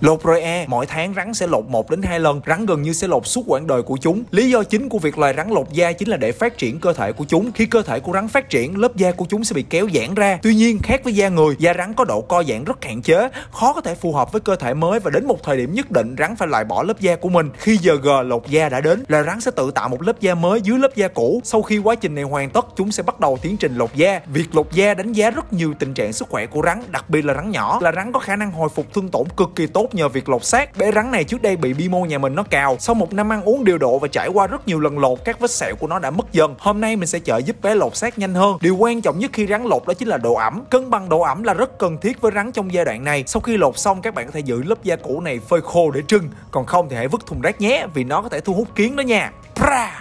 Lột rồi e, mỗi tháng rắn sẽ lột 1 đến 2 lần. Rắn gần như sẽ lột suốt quãng đời của chúng. Lý do chính của việc loài rắn lột da chính là để phát triển cơ thể của chúng. Khi cơ thể của rắn phát triển, lớp da của chúng sẽ bị kéo giãn ra. Tuy nhiên, khác với da người, da rắn có độ co giãn rất hạn chế, khó có thể phù hợp với cơ thể mới và đến một thời điểm nhất định rắn phải loại bỏ lớp da của mình. Khi giờ G lột da đã đến, loài rắn sẽ tự tạo một lớp da mới dưới lớp da cũ. Sau khi quá trình này hoàn tất, chúng sẽ bắt đầu tiến trình lột da. Việc lột da đánh giá rất nhiều tình trạng sức khỏe của rắn, đặc biệt là rắn nhỏ. Là rắn có khả năng hồi phục thương tổn cực kỳ tốt nhờ việc lột xác. Bé rắn này trước đây bị bi mô nhà mình nó cào, sau một năm ăn uống điều độ và trải qua rất nhiều lần lột, các vết sẹo của nó đã mất dần. Hôm nay mình sẽ trợ giúp bé lột xác nhanh hơn. Điều quan trọng nhất khi rắn lột đó chính là độ ẩm. Cân bằng độ ẩm là rất cần thiết với rắn trong giai đoạn này. Sau khi lột xong, các bạn có thể giữ lớp da cũ này phơi khô để trưng, còn không thì hãy vứt thùng rác nhé, vì nó có thể thu hút kiến đó nha. Pra!